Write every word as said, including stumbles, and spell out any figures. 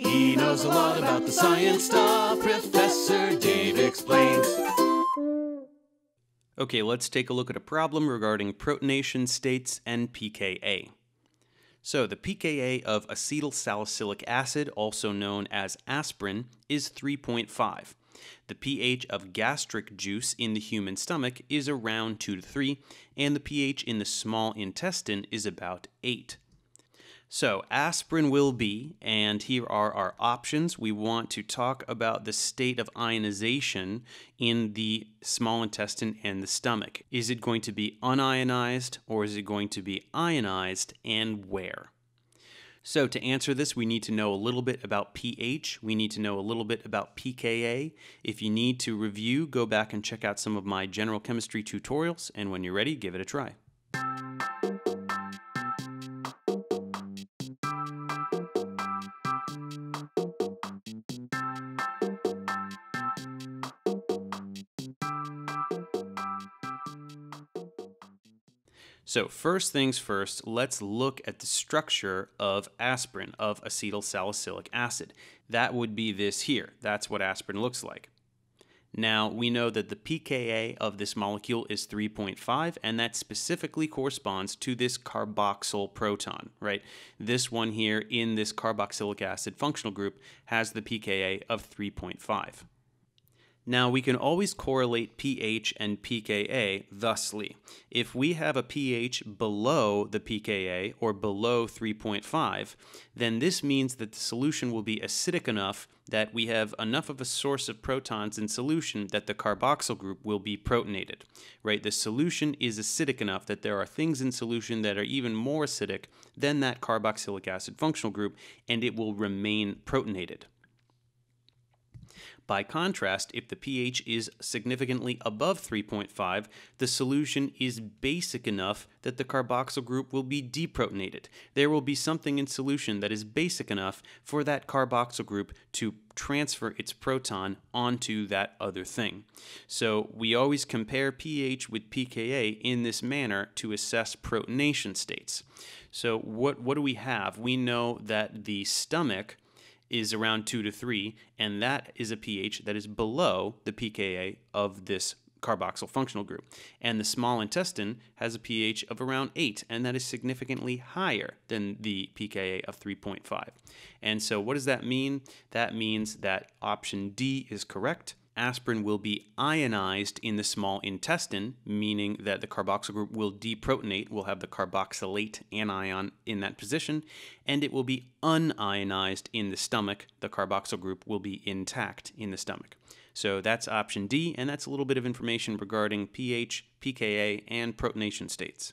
He knows a lot about the science stuff. Professor Dave Explains. Okay, let's take a look at a problem regarding protonation states and pKa. So the pKa of acetylsalicylic acid, also known as aspirin, is three point five. The pH of gastric juice in the human stomach is around two to three, and the pH in the small intestine is about eight. So aspirin will be, and here are our options. We want to talk about the state of ionization in the small intestine and the stomach. Is it going to be unionized, or is it going to be ionized, and where? So to answer this, we need to know a little bit about pH. We need to know a little bit about pKa. If you need to review, go back and check out some of my general chemistry tutorials, and when you're ready, give it a try. So first things first, let's look at the structure of aspirin, of acetylsalicylic acid. That would be this here. That's what aspirin looks like. Now, we know that the pKa of this molecule is three point five, and that specifically corresponds to this carboxyl proton, right? This one here in this carboxylic acid functional group has the pKa of three point five. Now, we can always correlate pH and pKa thusly. If we have a pH below the pKa, or below three point five, then this means that the solution will be acidic enough that we have enough of a source of protons in solution that the carboxyl group will be protonated, right? The solution is acidic enough that there are things in solution that are even more acidic than that carboxylic acid functional group, and it will remain protonated. By contrast, if the pH is significantly above three point five, the solution is basic enough that the carboxyl group will be deprotonated. There will be something in solution that is basic enough for that carboxyl group to transfer its proton onto that other thing. So we always compare pH with pKa in this manner to assess protonation states. So what, what do we have? We know that the stomach is around two to three, and that is a pH that is below the pKa of this carboxyl functional group. And the small intestine has a pH of around eight, and that is significantly higher than the pKa of three point five. And so what does that mean? That means that option D is correct. Aspirin will be ionized in the small intestine, meaning that the carboxyl group will deprotonate, will have the carboxylate anion in that position, and it will be unionized in the stomach. The carboxyl group will be intact in the stomach. So that's option D, and that's a little bit of information regarding pH, pKa, and protonation states.